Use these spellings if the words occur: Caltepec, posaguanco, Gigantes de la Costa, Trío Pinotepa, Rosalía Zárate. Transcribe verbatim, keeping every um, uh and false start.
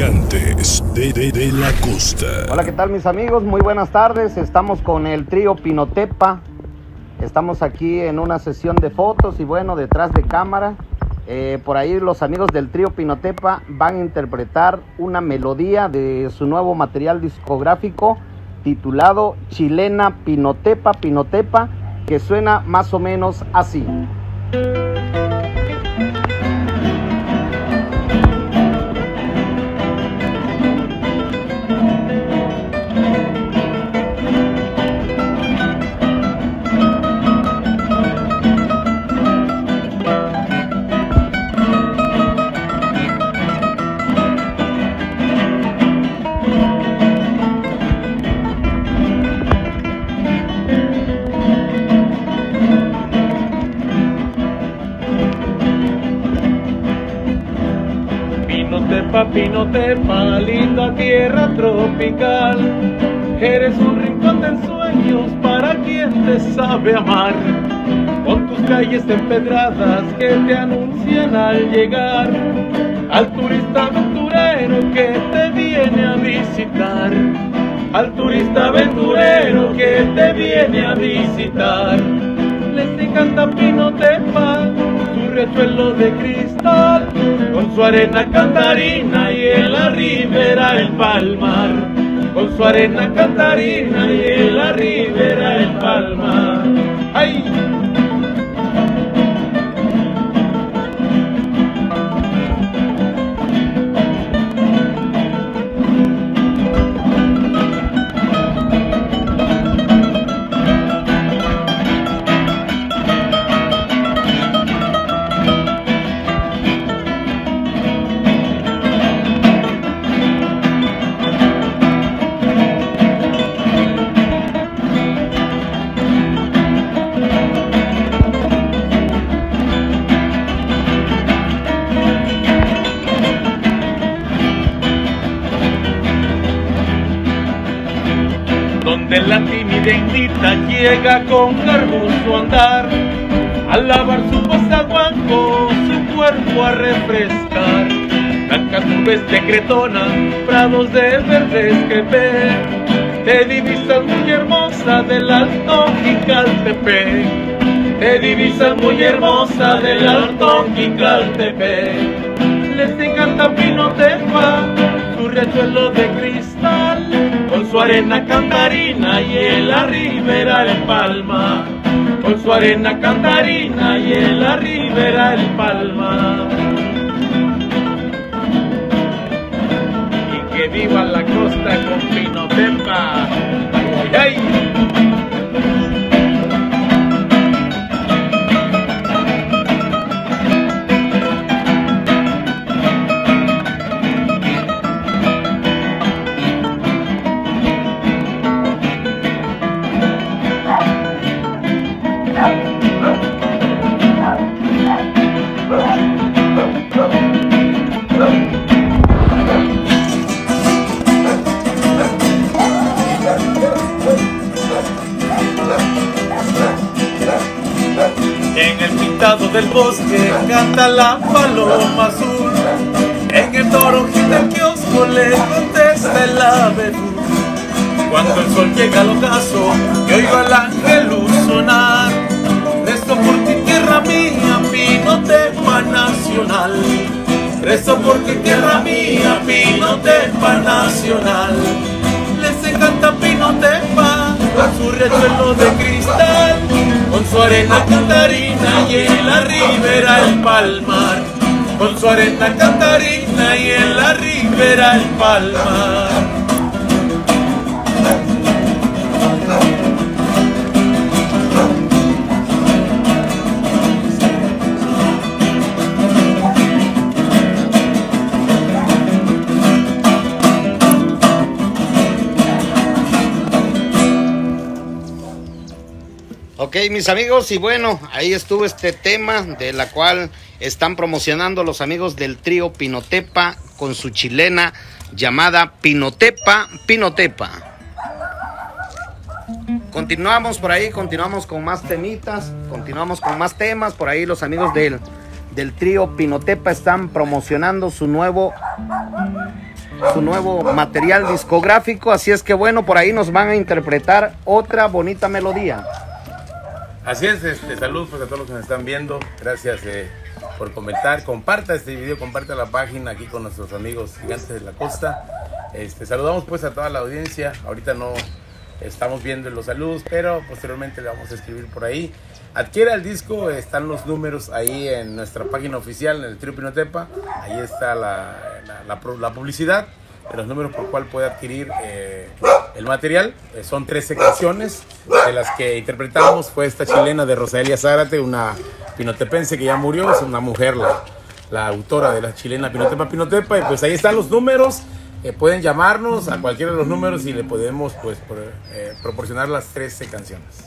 Gigantes de, de, de la Costa. Hola, ¿qué tal mis amigos? Muy buenas tardes. Estamos con el trío Pinotepa. Estamos aquí en una sesión de fotos y bueno, detrás de cámara. Eh, por ahí los amigos del trío Pinotepa van a interpretar una melodía de su nuevo material discográfico titulado Chilena Pinotepa, Pinotepa, que suena más o menos así. Pinotepa, linda tierra tropical, eres un rincón de ensueños para quien te sabe amar, con tus calles empedradas que te anuncian al llegar al turista aventurero que te viene a visitar, al turista aventurero que te viene a visitar. Les encanta Pinotepa, su riachuelo de cristal, con su arena cantarina y en la ribera el palmar, con su arena cantarina y en la ribera el palmar. ¡Ay! Donde la tímida indita llega con garboso andar, a lavar su posaguanco, su cuerpo a refrescar. Blancas nubes de cretona, prados de verdes que ve, te divisas muy hermosa del alto Caltepec, te divisas muy hermosa del alto Caltepec. Les encanta Pinotepa, su riachuelo de cristal, con su arena cantarina y en la ribera el palmar, con su arena cantarina y en la ribera el palmar. Y que viva la costa con Pinotepa. ¡Ay, ay, ay! Del bosque canta la paloma azul, en el toronjil del kiosco le contesta el ave. Cuando el sol llega al ocaso yo oigo al ángelus sonar, rezo por ti tierra mía, Pinotepa nacional, rezo por ti tierra mía, Pinotepa nacional. Les encanta Pinotepa, con su riachuelo de cristal, con su arena cantarina y en la ribera el palmar, con su arena cantarina y en la ribera el palmar. Ok, mis amigos, y bueno, ahí estuvo este tema de la cual están promocionando los amigos del trío Pinotepa con su chilena llamada Pinotepa, Pinotepa. Continuamos por ahí, continuamos con más temitas, continuamos con más temas. Por ahí los amigos del, del trío Pinotepa están promocionando su nuevo su nuevo material discográfico. Así es que bueno, por ahí nos van a interpretar otra bonita melodía. Así es, este, saludos pues a todos los que nos están viendo. Gracias eh, por comentar. Comparta este video, comparta la página aquí con nuestros amigos Gigantes de la Costa. Este, saludamos pues a toda la audiencia. Ahorita no estamos viendo los saludos, pero posteriormente le vamos a escribir por ahí. Adquiera el disco, están los números ahí en nuestra página oficial, en el Trío Pinotepa. Ahí está la, la, la, la publicidad de los números por cual puede adquirir eh, el material. Eh, son trece canciones, de las que interpretamos fue esta chilena de Rosalía Zárate, una pinotepense que ya murió, es una mujer la, la autora de la chilena Pinotepa Pinotepa. Y pues ahí están los números, eh, pueden llamarnos a cualquiera de los números y le podemos pues por, eh, proporcionar las trece canciones.